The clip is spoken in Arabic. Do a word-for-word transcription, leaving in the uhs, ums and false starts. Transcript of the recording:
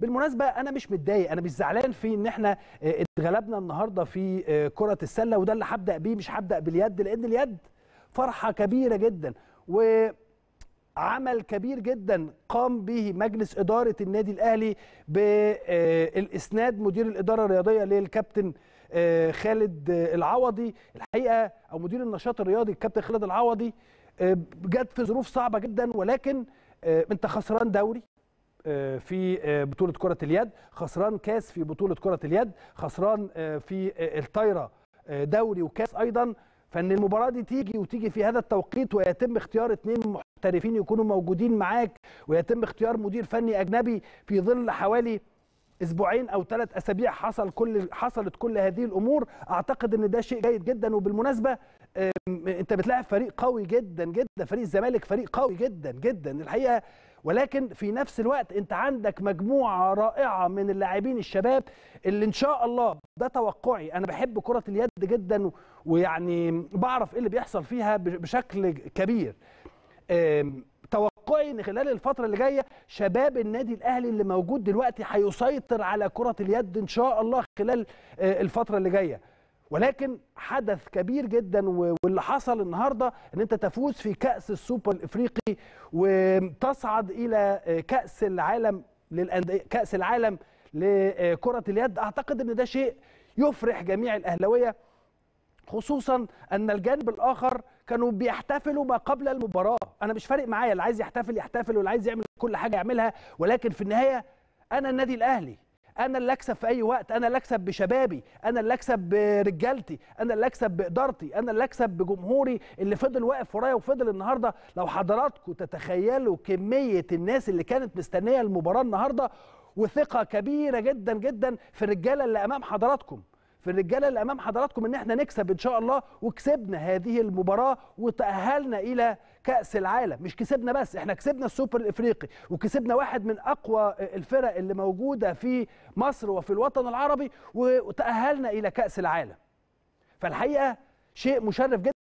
بالمناسبه انا مش متضايق، انا مش زعلان في ان احنا اتغلبنا النهارده في كره السله، وده اللي هبدا بيه، مش هبدا باليد، لان اليد فرحه كبيره جدا وعمل كبير جدا قام به مجلس اداره النادي الاهلي بالاسناد مدير الاداره الرياضيه للكابتن خالد العوضي. الحقيقه او مدير النشاط الرياضي الكابتن خالد العوضي جت في ظروف صعبه جدا، ولكن انت خسران دوري في بطولة كرة اليد، خسران كاس في بطولة كرة اليد، خسران في الطايرة دوري وكاس أيضا، فإن المباراة دي تيجي وتيجي في هذا التوقيت ويتم اختيار اتنين محترفين يكونوا موجودين معاك، ويتم اختيار مدير فني أجنبي في ظل حوالي اسبوعين او ثلاث اسابيع حصل كل حصلت كل هذه الامور. اعتقد ان ده شيء جيد جدا. وبالمناسبه انت بتلاعب فريق قوي جدا جدا، فريق الزمالك فريق قوي جدا جدا الحقيقه، ولكن في نفس الوقت انت عندك مجموعه رائعه من اللاعبين الشباب اللي ان شاء الله، ده توقعي، انا بحب كره اليد جدا ويعني بعرف ايه اللي بيحصل فيها بشكل كبير. توقعي ان خلال الفتره اللي جايه شباب النادي الاهلي اللي موجود دلوقتي هيسيطر على كره اليد ان شاء الله خلال الفتره اللي جايه. ولكن حدث كبير جدا واللي حصل النهارده ان انت تفوز في كاس السوبر الافريقي وتصعد الى كاس العالم للانديه، كاس العالم لكره اليد. اعتقد ان ده شيء يفرح جميع الاهلاويه، خصوصا ان الجانب الاخر كانوا بيحتفلوا ما قبل المباراه. انا مش فارق معايا، اللي عايز يحتفل يحتفل واللي عايز يعمل كل حاجه يعملها، ولكن في النهايه انا النادي الاهلي، انا اللي اكسب في اي وقت، انا اللي اكسب بشبابي، انا اللي اكسب برجالتي، انا اللي اكسب بادارتي، انا اللي اكسب بجمهوري اللي فضل واقف ورايا وفضل النهارده. لو حضراتكم تتخيلوا كميه الناس اللي كانت مستنيه المباراه النهارده، وثقه كبيره جدا جدا في الرجاله اللي امام حضراتكم، في الرجاله اللي امام حضراتكم ان احنا نكسب ان شاء الله. وكسبنا هذه المباراه وتاهلنا الى كاس العالم. مش كسبنا بس، احنا كسبنا السوبر الافريقي وكسبنا واحد من اقوى الفرق اللي موجوده في مصر وفي الوطن العربي، وتاهلنا الى كاس العالم. فالحقيقه شيء مشرف جدا.